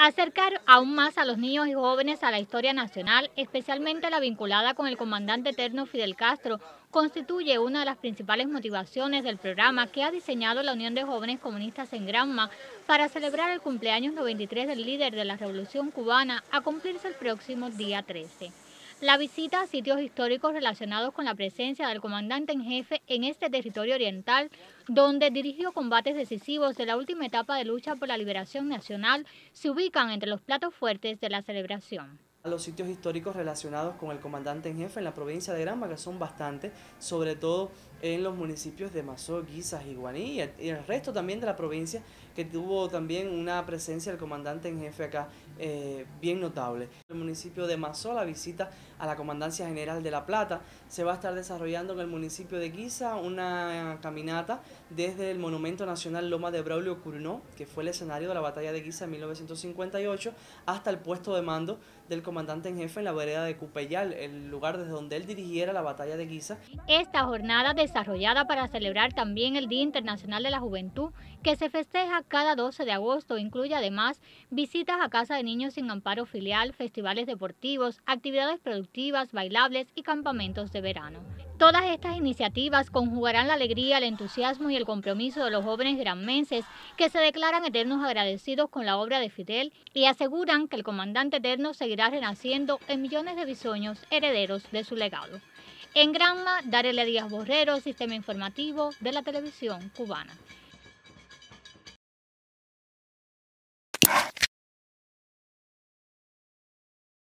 Acercar aún más a los niños y jóvenes a la historia nacional, especialmente la vinculada con el comandante eterno Fidel Castro, constituye una de las principales motivaciones del programa que ha diseñado la Unión de Jóvenes Comunistas en Granma para celebrar el cumpleaños 93 del líder de la Revolución Cubana a cumplirse el próximo día 13. La visita a sitios históricos relacionados con la presencia del comandante en jefe en este territorio oriental, donde dirigió combates decisivos de la última etapa de lucha por la liberación nacional, se ubican entre los platos fuertes de la celebración. Los sitios históricos relacionados con el comandante en jefe en la provincia de Granma, que son bastantes, sobre todo en los municipios de Mazo, Guisa, Iguaní y el resto también de la provincia, que tuvo también una presencia del comandante en jefe acá bien notable. El municipio de Mazo, la visita a la Comandancia General de La Plata, se va a estar desarrollando en el municipio de Guisa una caminata desde el Monumento Nacional Loma de Braulio Curunó, que fue el escenario de la Batalla de Guisa en 1958, hasta el puesto de mando del comandante en jefe en la vereda de Cupeyal, el lugar desde donde él dirigiera la Batalla de Guisa. Esta jornada desarrollada para celebrar también el Día Internacional de la Juventud, que se festeja cada 12 de agosto, incluye además visitas a casa de niños sin amparo filial, festivales deportivos, actividades productivas, bailables y campamentos de verano. Todas estas iniciativas conjugarán la alegría, el entusiasmo y el compromiso de los jóvenes granmenses, que se declaran eternos agradecidos con la obra de Fidel y aseguran que el comandante eterno seguirá renaciendo en millones de bisoños herederos de su legado. En Granma, Daría L. Díaz Borrero, Sistema Informativo de la Televisión Cubana.